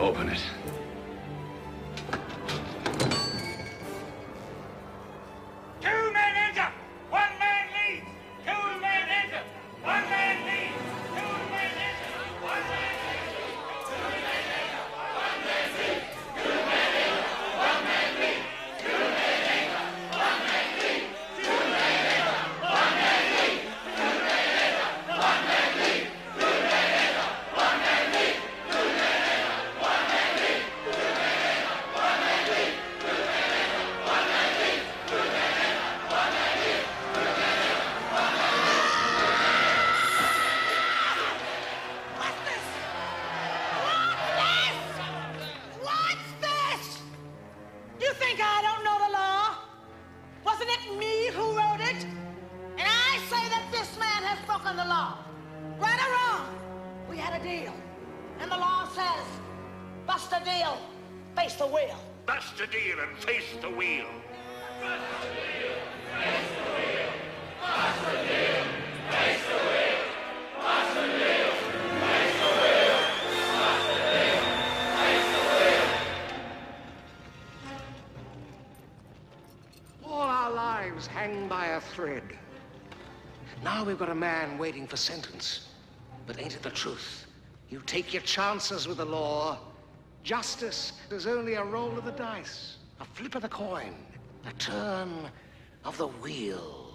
Open it. Now we've got a man waiting for sentence. But ain't it the truth? You take your chances with the law. Justice is only a roll of the dice, a flip of the coin, a turn of the wheel.